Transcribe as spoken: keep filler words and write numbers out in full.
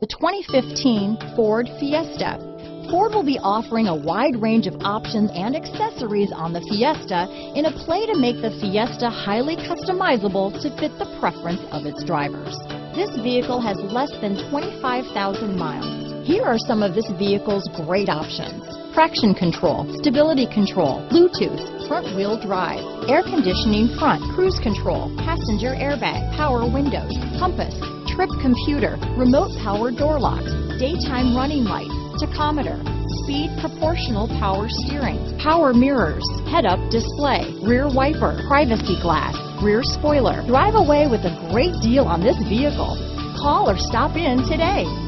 The twenty fifteen Ford Fiesta. Ford will be offering a wide range of options and accessories on the Fiesta in a play to make the Fiesta highly customizable to fit the preference of its drivers. This vehicle has less than twenty-five thousand miles. Here are some of this vehicle's great options: traction control, stability control, Bluetooth, front-wheel drive, air conditioning front, cruise control, passenger airbag, power windows, compass, trip computer, remote power door locks, daytime running lights, tachometer, speed proportional power steering, power mirrors, head-up display, rear wiper, privacy glass, rear spoiler. Drive away with a great deal on this vehicle. Call or stop in today.